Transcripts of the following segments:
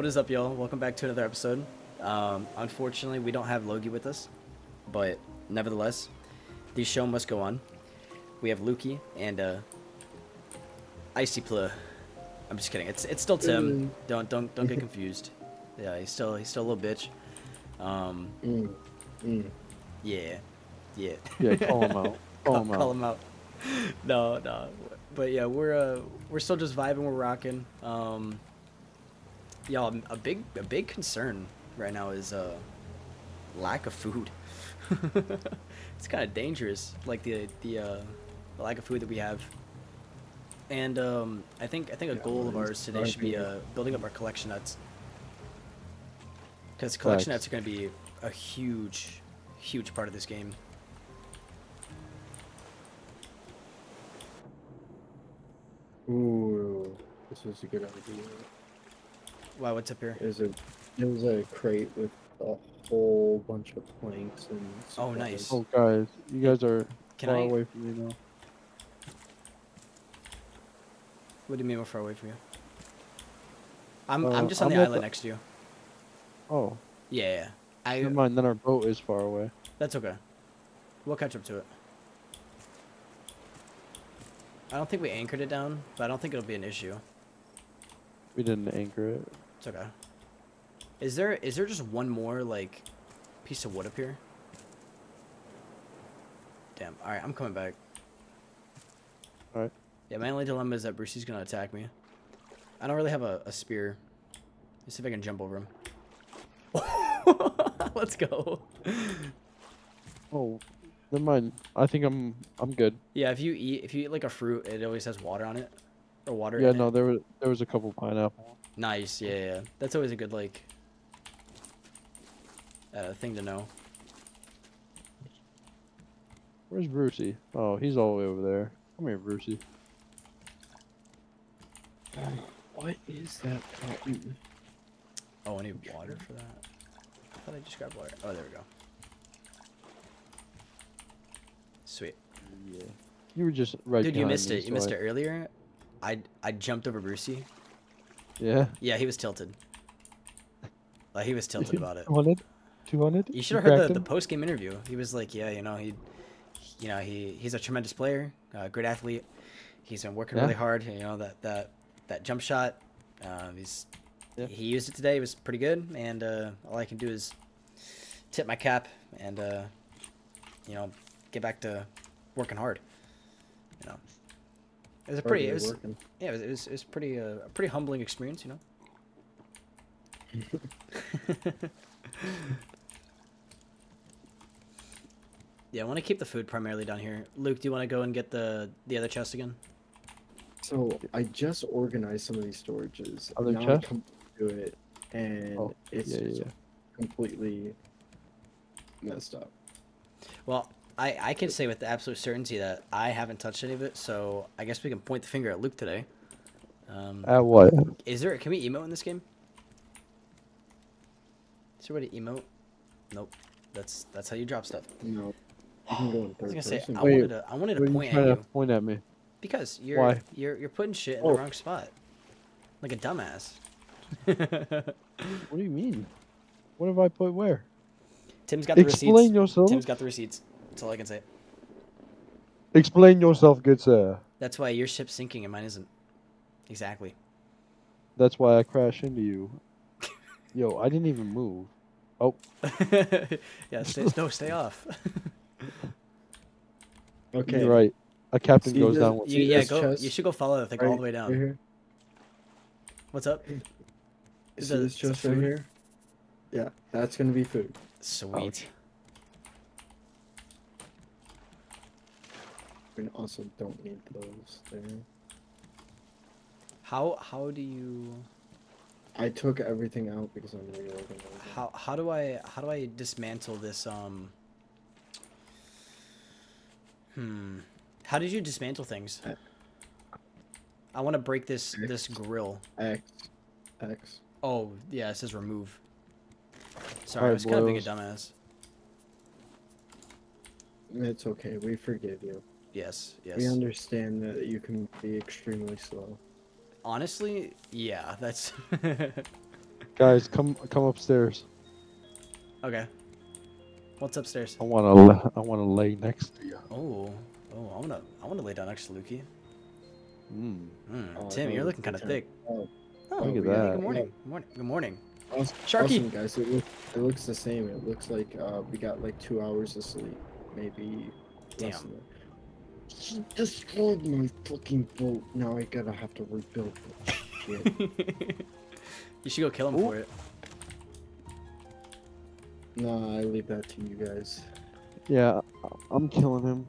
What is up, y'all? Welcome back to another episode. Unfortunately, we don't have Logie with us, but nevertheless, the show must go on. We have Lukey and Icypla. I'm just kidding. It's still Tim. Don't get confused. Yeah, he's still a little bitch. Yeah. Call him out. Call him out. No. But yeah, we're still just vibing. We're rocking. Y'all, a big concern right now is lack of food. It's kind of dangerous, like the lack of food that we have. And I think a goal of ours today should be building up our collection nuts, because collection nuts are going to be a huge part of this game. Ooh, this is a good idea. Wow, what's up here? There's a crate with a whole bunch of planks and stuff. Oh, nice. Oh, guys, you guys are far away from me now. What do you mean we're far away from you? I'm just on the island next to you. Oh. Yeah. Never mind, then our boat is far away. That's okay. We'll catch up to it. I don't think we anchored it down, but I don't think it'll be an issue. We didn't anchor it. It's okay. Is there just one more, like, piece of wood up here? Damn. All right, I'm coming back. All right. Yeah, my only dilemma is that Brucie's gonna attack me. I don't really have a spear. Let's see if I can jump over him. Let's go. Oh, never mind. I think I'm good. Yeah, if you eat like a fruit, it always has water on it. Or water. Yeah, no, there was a couple pineapple. Nice, yeah. That's always a good, like, thing to know. Where's Brucie? Oh, he's all the way over there. Come here, Brucie. What is that? Oh, I need water for that. I thought I just grabbed water. Oh, there we go. Sweet. Yeah. You were just right. Dude, you missed it. You missed it earlier. I jumped over Brucie. Yeah? Yeah, he was tilted. Like, he was tilted about it. 200? You should have heard the post-game interview. He was like, yeah, you know, he's a tremendous player, great athlete. He's been working really hard, you know, that jump shot. He used it today. It was pretty good, and all I can do is tip my cap and, you know, get back to working hard, you know. It was a pretty, it was pretty, a pretty humbling experience, you know. Yeah, I want to keep the food primarily down here. Luke, do you want to go and get the other chest again? So I just organized some of these storages. Other chest? To it, and it's completely messed up. Well. I can say with absolute certainty that I haven't touched any of it, so I guess we can point the finger at Luke today. At what? Can we emote in this game? Is there a way to emote? Nope. That's how you drop stuff. No. I was gonna say I wanted to point at you. Point at me. Because you're putting shit in the wrong spot, like a dumbass. What do you mean? What have I put where? Tim's got the receipts. Explain yourself. Tim's got the receipts. That's all I can say. Explain yourself, good sir. That's why your ship's sinking and mine isn't. Exactly. That's why I crashed into you. Yo, I didn't even move. Oh. Yeah, stay off. Okay. You're right. A captain goes down once. Yeah, you should go follow that thing all the way down. Here. What's up? Is this chest right here? Yeah, that's going to be food. Sweet. Ouch. We also don't need those there. How do you? I took everything out because I'm reorganizing. How do I dismantle this? How did you dismantle things? I want to break this grill. X. Oh yeah, it says remove. Sorry, I was kind of being a dumbass. It's okay. We forgive you. Yes. We understand that you can be extremely slow. Honestly, yeah, that's... Guys, come upstairs. Okay. What's upstairs? I wanna lay next to you. Oh, I wanna lay down next to Lukey. Tim, you're looking kind of thick. Oh, look at that. Good morning. Yeah. Good morning. Awesome. Sharky. Awesome, guys, it looks the same. It looks like we got like 2 hours of sleep, maybe. Damn. Less than that. He destroyed my fucking boat. Now I gotta have to rebuild it. Shit. You should go kill him for it. Nah, I leave that to you guys. Yeah, I'm killing him.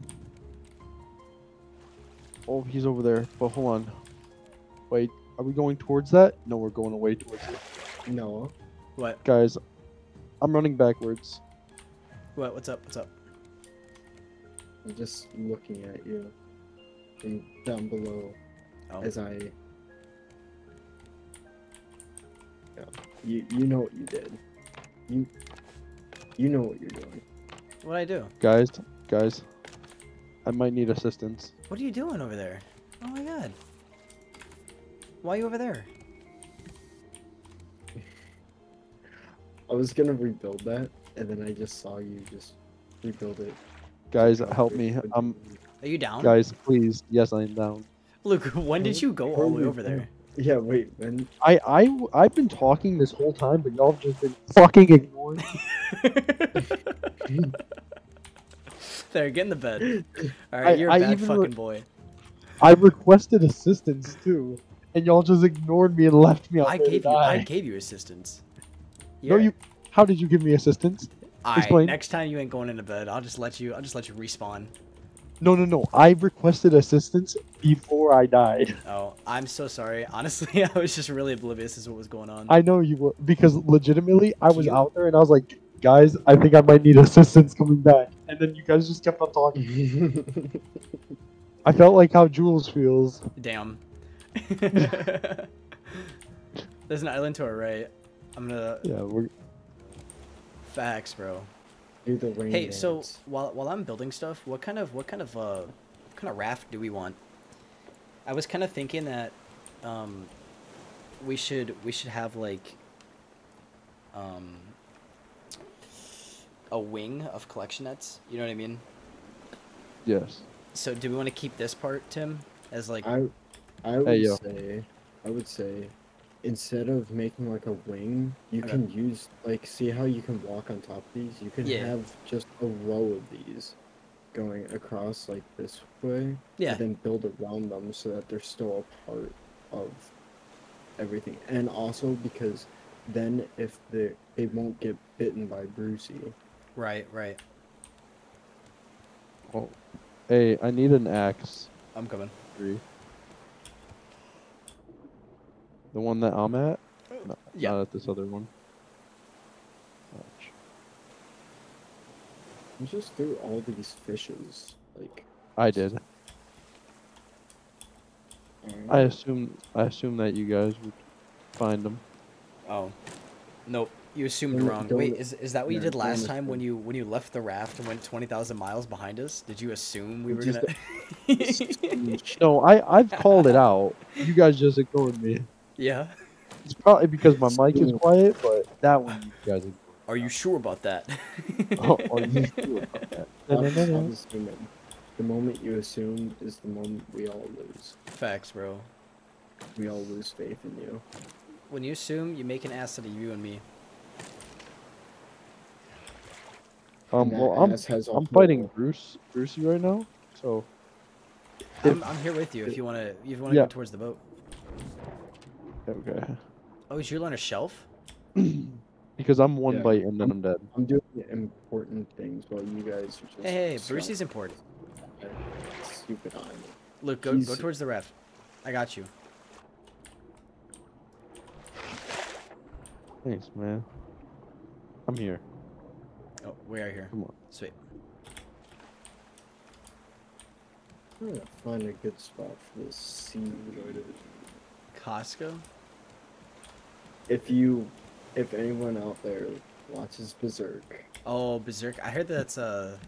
Oh, he's over there. But hold on. Wait, are we going towards that? No, we're going away towards it. No. What? Guys, I'm running backwards. What? What's up? I'm just looking at you from down below as I... Yeah. You know what you did. You know what you're doing. What'd I do? Guys, I might need assistance. What are you doing over there? Oh my god. Why are you over there? I was gonna rebuild that, and then I just saw you just rebuild it. Guys, help me. Are you down? Guys, please. Yes, I am down. Luke, when did you go all the way over there? Yeah, wait, man. I've been talking this whole time, but y'all have just been fucking ignoring me. There, get in the bed. Alright, you're a bad fucking boy. I requested assistance, too, and y'all just ignored me and left me out there to die. I gave you assistance. Yeah. No, you... How did you give me assistance? Alright, next time you ain't going into bed, I'll just let you respawn. No. I requested assistance before I died. Oh, I'm so sorry. Honestly, I was just really oblivious as to what was going on. I know you were, because legitimately, I was out there and I was like, guys, I think I might need assistance coming back. And then you guys just kept on talking. I felt like how Jules feels. Damn. There's an island to our right. I'm gonna... Yeah, we're... Facts, bro. Hey, dance. So while I'm building stuff, what kind of raft do we want? I was kind of thinking that we should have like a wing of collection nets. You know what I mean? Yes. So do we want to keep this part, Tim, as like? I would say. Instead of making like a wing, you can use like, see how you can walk on top of these? You can have just a row of these going across like this way. Yeah. And then build around them so that they're still a part of everything. And also because then if they won't get bitten by Brucie. Right. Oh, hey, I need an axe. I'm coming. 3. The one that I'm at? No, yeah. Not at this other one. Watch. You just threw all these fishes. Like I did. I assume that you guys would find them. Oh. Nope. You assumed wrong. Wait, is that what you did last time when you left the raft and went 20,000 miles behind us? Did you assume we were gonna... No, I've called it out. You guys just ignored me. Yeah. It's probably because my mic is quiet, but that one you guys ignored. Are you sure about that? Oh, are you sure about that? I'm assuming. The moment you assume is the moment we all lose. Facts, bro. We all lose faith in you. When you assume, you make an ass out of you and me. I'm fighting Brucie right now, so. I'm here with you if you wanna go towards the boat. Okay. Oh, is your on a shelf? Because I'm one bite and then I'm dead. I'm doing important things while you guys are just. Hey, Brucie's important. Stupid on me. Look, go towards the raft. I got you. Thanks, man. I'm here. Oh, we are here. Come on. Sweet. I'm gonna find a good spot for this seaweed. Costco? If anyone out there watches Berserk. Oh, Berserk. I heard that's a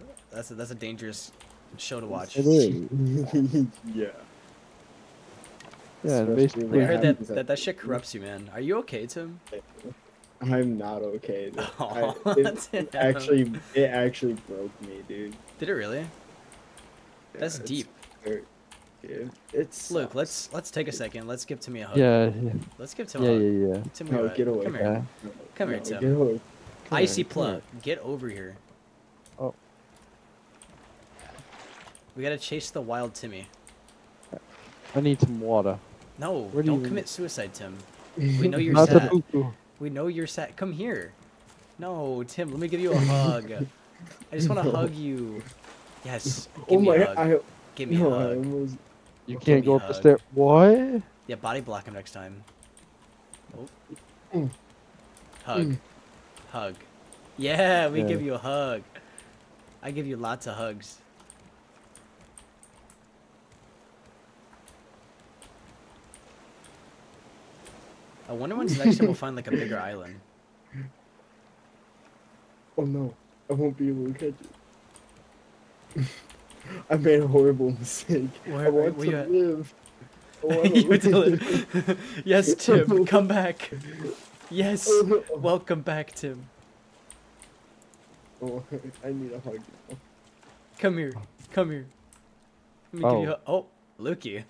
dangerous show to watch. It is. Yeah. Yeah, basically. I heard that shit corrupts you, man. Are you okay, Tim? I'm not okay. Oh, it actually broke me, dude. Did it really? Yeah, that's deep. Dude, it's Luke. Let's take a second. Let's give Timmy a hug. Yeah, yeah. Let's give Tim a hug. Yeah. Timmy, no, get away. Come here. Yeah. Come here, Tim. Get away. Icy plug. Get over here. Oh. We gotta chase the wild Timmy. I need some water. No, don't commit suicide, Tim. We know you're sad. We know you're sad. Come here. No, Tim, let me give you a hug. I just want to hug you. Yes. Give me a hug. Give me a hug. You can't go up the stairs. What? Yeah, body block him next time. Oh. Hug. Hug. Yeah, we give you a hug. I give you lots of hugs. I wonder when's next time we'll find like a bigger island. Oh no, I won't be able to catch it. I made a horrible mistake. Where, I want to live. Yes, Tim, come back. Yes, welcome back, Tim. Oh, I need a hug now. Come here, come here. Let me give you a hug. Oh, Lukey.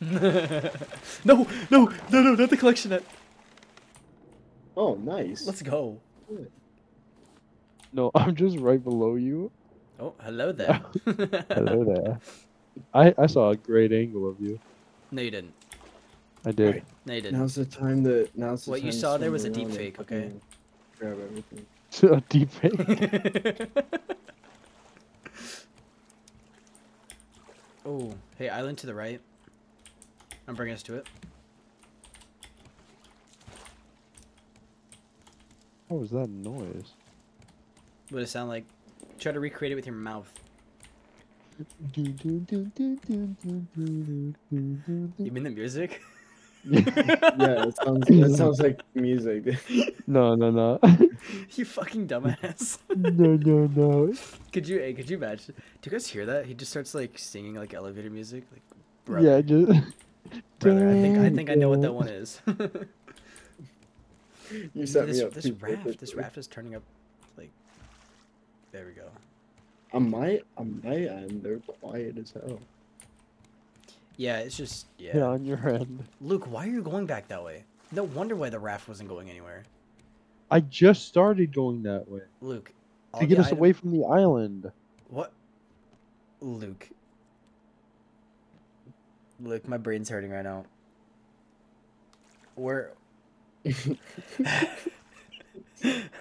No, not the collection net. Oh, nice. Let's go. Good. No, I'm just right below you. Oh, hello there. Hello there. I saw a great angle of you. No, you didn't. I did. Right. No, you didn't. Now's the what time you saw there was a deep fake, okay? Grab everything. A deep fake? Oh, hey, island to the right. I'm bringing us to it. What was that noise? What did it sound like? Try to recreate it with your mouth. You mean the music? Yeah, it sounds like music. No. You fucking dumbass. No. Could you imagine? Do you guys hear that? He just starts like singing like elevator music, like brother. Yeah, brother. I think I know what that one is. You set me up. This raft is turning up, like, there we go. On my end, they're quiet as hell. Yeah, it's just, yeah, on your end. Luke, why are you going back that way? No wonder why the raft wasn't going anywhere. I just started going that way. Luke. To get us away from the island. What? Luke. Luke, my brain's hurting right now.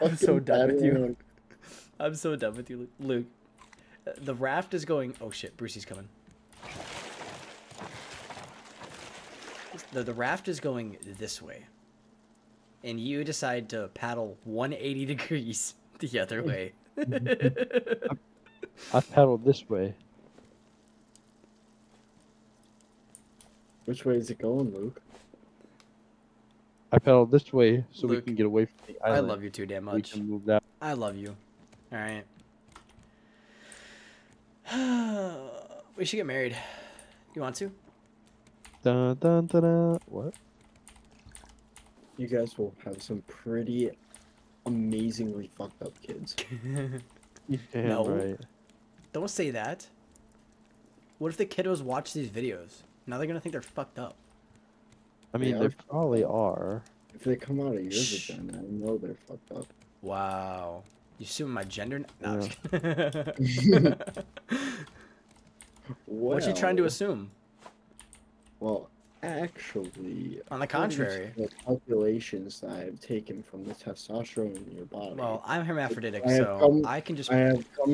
I'm so done with you. I'm so done with you, Luke. The raft is going. Oh shit, Brucey's coming. The raft is going this way, and you decide to paddle 180 degrees the other way. I paddled this way. Which way is it going, Luke? I paddled this way so Luke, we can get away from the island. I love you too damn much. We can move that. I love you. All right. We should get married. You want to? Dun, dun, dun, dun. What? You guys will have some pretty amazingly fucked up kids. No. Right. Don't say that. What if the kiddos watch these videos? Now they're going to think they're fucked up. I mean, they probably are. If they come out of yours again, I know they're fucked up. Wow. You assuming my gender? No, yeah. What's she trying to assume? Well, actually... On the contrary. The calculations that I've taken from the testosterone in your body... Well, I'm hermaphroditic, I have come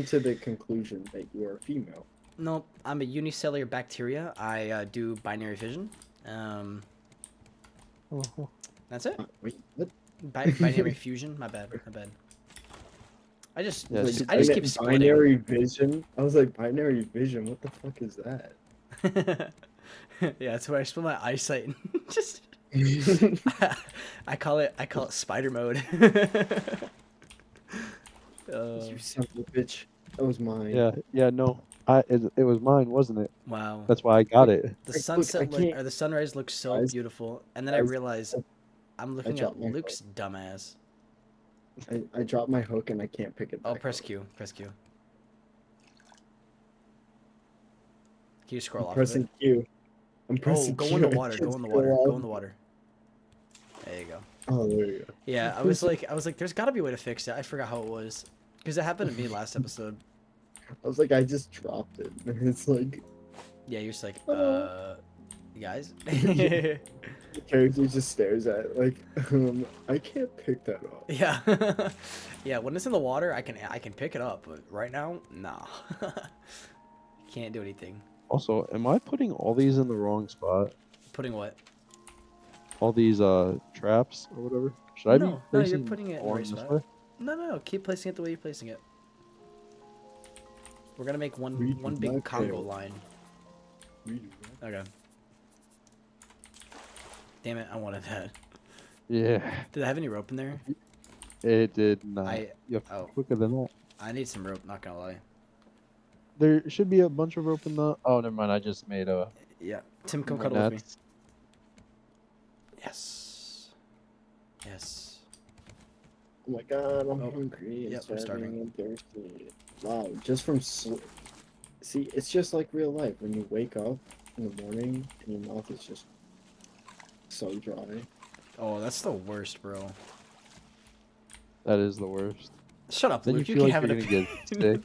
to the conclusion that you are female. No, I'm a unicellular bacteria. I do binary fission. That's it. Wait, what? Binary fusion. My bad. I just keep splitting. Binary vision. I was like binary vision. What the fuck is that? Yeah, that's where I split my eyesight. Just. I call it spider mode. You son of a bitch. That was mine. Yeah. No. It was mine, wasn't it? Wow. That's why I got it. The sunset or the sunrise looks so beautiful, and then I realized I'm looking at Luke's dumbass. I dropped my hook and I can't pick it back. Oh, press Q. Press Q. Can you scroll off? Pressing Q. I'm pressing Q. Go in the water. Go in the water. Go in the water. There you go. Oh, there you go. Yeah, I was like, there's got to be a way to fix that. I forgot how it was because it happened to me last episode. I was like, I just dropped it. And it's like, yeah, you're just like, you guys. The character just stares at it, like, I can't pick that up. Yeah, yeah. When it's in the water, I can pick it up, but right now, nah, can't do anything. Also, am I putting all these in the wrong spot? Putting what? All these traps or whatever. Should I be placing? No, you're putting it in the right spot. No, keep placing it the way you're placing it. We're gonna make one big Congo line. Okay. Damn it! I wanted that. Yeah. Did I have any rope in there? It did not. Quicker than that. I need some rope. Not gonna lie. There should be a bunch of rope in the. Oh, never mind. I just made a. Yeah. Tim, come cuddle with me. Yes. Yes. Oh my God! I'm hungry. Yep, I'm starving. Wow, just from sleep. See, it's just like real life. When you wake up in the morning and your mouth is just so dry. Oh, that's the worst, bro. That is the worst. Shut up, Luke. You can have an opinion.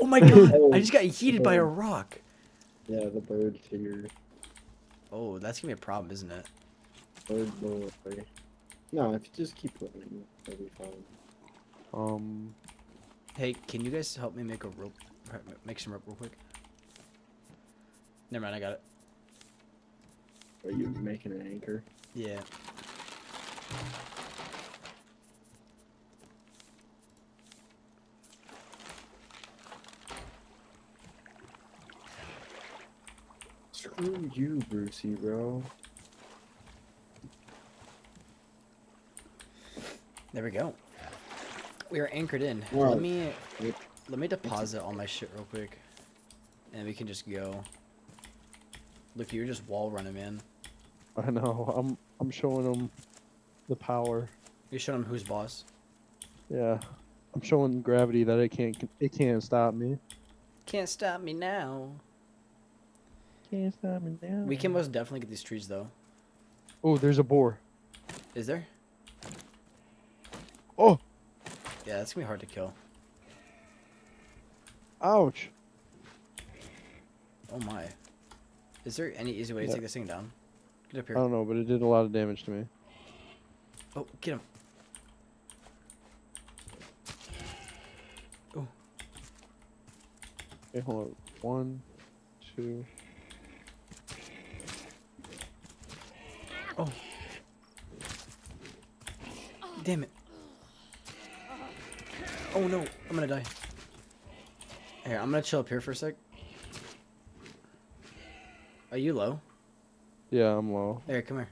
Oh my God! I just got yeeted by a rock. Yeah, the bird figure. Oh, that's gonna be a problem, isn't it? Bird will play. No, if you just keep running, that'll be fine. Hey, can you guys help me make a rope? Make some rope real quick. Never mind, I got it. Are you making an anchor? Yeah. Screw you, Brucie, bro. There we go. We are anchored in. Whoa. Let me deposit all my shit real quick, and we can just go. Look, you're just wall running, man. I know. I'm showing them the power. You're showing them who's boss. Yeah, I'm showing gravity that it can't stop me. Can't stop me now. Can't stop me now. We can most definitely get these trees though. Oh, there's a boar. Is there? Oh. Yeah, that's gonna be hard to kill. Ouch. Oh my. Is there any easy way to take this thing down? Get up here. I don't know, but it did a lot of damage to me. Oh, get him. Oh. Okay, hold on. 1, 2. Oh. Damn it. Oh no, I'm gonna die. Here, I'm gonna chill up here for a sec. Are you low? Yeah, I'm low. Here, come here.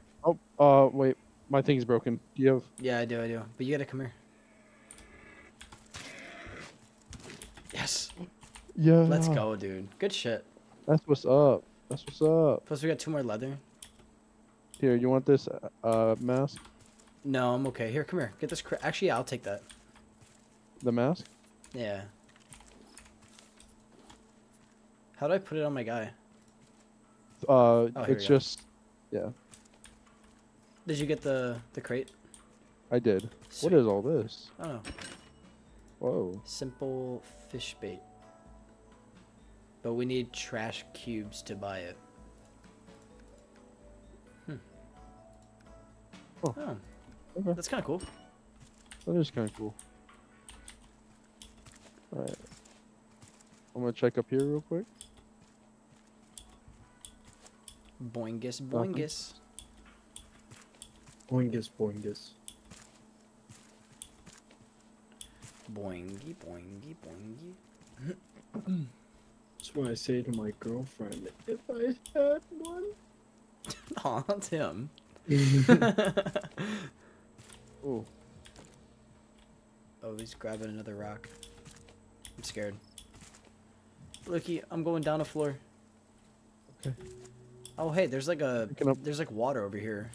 Oh, wait. My thing's broken. Do you have... Yeah, I do. But you gotta come here. Yes. Yeah. Let's go, dude. Good shit. That's what's up. That's what's up. Plus, we got 2 more leather. Here, you want this, mask? No, I'm okay. Here, come here. Get this crap. Actually, yeah, I'll take that. The mask? Yeah. How do I put it on my guy? It's just... Yeah. Did you get the crate? I did. Sweet. What is all this? I don't know. Whoa. Simple fish bait. But we need trash cubes to buy it. Hmm. Oh. Oh. Okay. That's kind of cool. That is kind of cool. Alright. I'm gonna check up here real quick. Boingus, boingus. Boingus, boingus. Boingy, boingy, boingy. That's what I say to my girlfriend. If I had one. Aw, that's him. Oh. Oh, he's grabbing another rock. I'm scared. Lookie, I'm going down a floor. Okay. Oh, hey, there's like a... There's like water over here.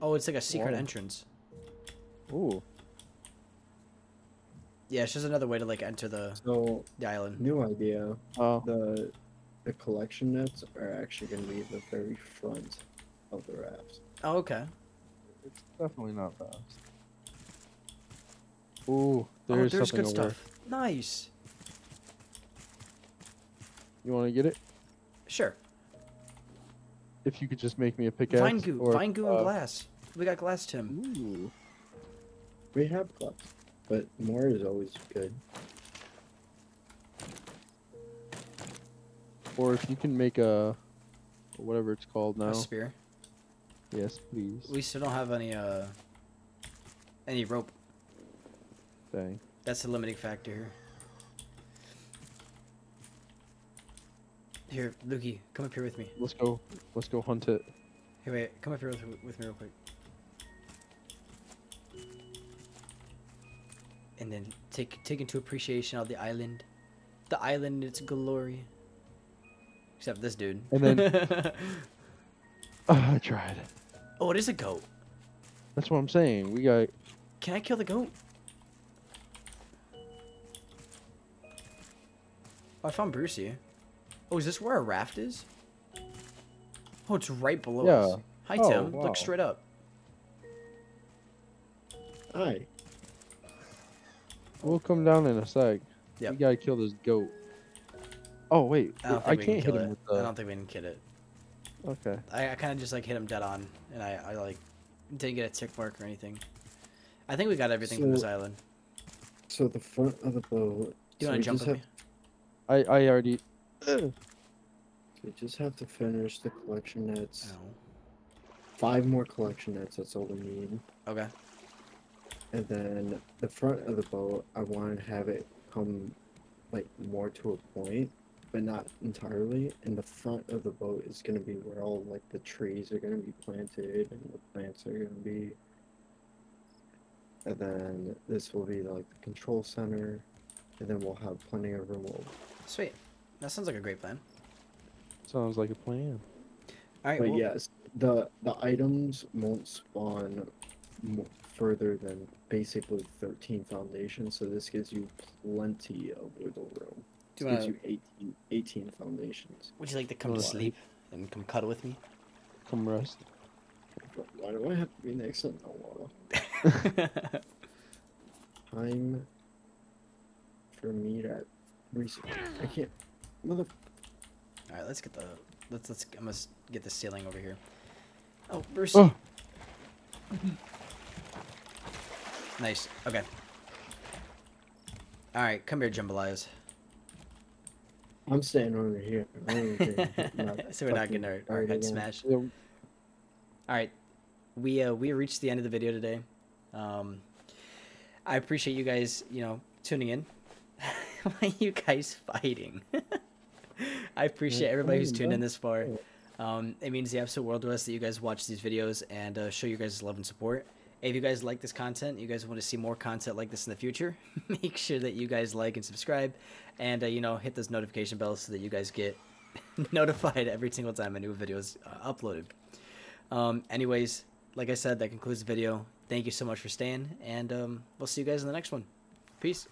Oh, it's like a secret entrance. Ooh. Yeah, it's just another way to like enter the island. New idea. Oh. The collection nets are actually going to be the very front of the raft. Oh, okay. It's definitely not fast. Ooh, there's something good over. Stuff. Nice. You want to get it? Sure. If you could just make me a pickaxe. Vine goo and glass. We got glass, Tim. Ooh. We have glass, but more is always good. Or if you can make a, whatever it's called now. A spear. Yes, please. We still don't have any rope. Dang. That's the limiting factor here. Here, Lukey, come up here with me. Let's go hunt it. Hey, wait, come up here with me real quick. And then take into appreciation of the island, its glory. Except this dude. And then I tried. Oh, it is a goat. That's what I'm saying. We got. Can I kill the goat? Oh, I found Brucie. Oh, is this where our raft is? Oh, it's right below us. Hi, Tim. Wow. Look straight up. Hi. We'll come down in a sec. Yeah. We gotta kill this goat. Oh, wait. I can't hit him with the... I don't think we can kill it. Okay. I kind of just, like, hit him dead on, and I like, didn't get a tick mark or anything. I think we got everything from this island. So the front of the boat... Do you want to jump with me? I already... So we just have to finish the collection nets. Ow. 5 more collection nets, that's all we need. Okay. And then the front of the boat, I want to have it come like more to a point, but not entirely. And the front of the boat is going to be where all like the trees are going to be planted and the plants are going to be. And then this will be like the control center. And then we'll have plenty of room. Sweet. That sounds like a great plan. Sounds like a plan. All right. But well, yes, the items won't spawn further than basically 13 foundations, so this gives you plenty of wiggle room. This gives you 18 foundations. Would you like to come to sleep and come cuddle with me? Come rest. Why do I have to be next to the water? Time for me to reset. I can't. Mother... All right, let's get the I must get the ceiling over here. Oh, Brucie. Oh. Nice. Okay. All right, come here, Jambalayas. I'm staying over here. So we're not getting our head smashed. All right, we reached the end of the video today. I appreciate you guys, you know, tuning in. Why are you guys fighting? I appreciate everybody who's tuned in this far. It means the absolute world to us that you guys watch these videos and show you guys love and support. If you guys like this content, you guys want to see more content like this in the future, make sure that you guys like and subscribe and, you know, hit those notification bells so that you guys get notified every single time a new video is uploaded. Anyways, like I said, that concludes the video. Thank you so much for staying, and we'll see you guys in the next one. Peace.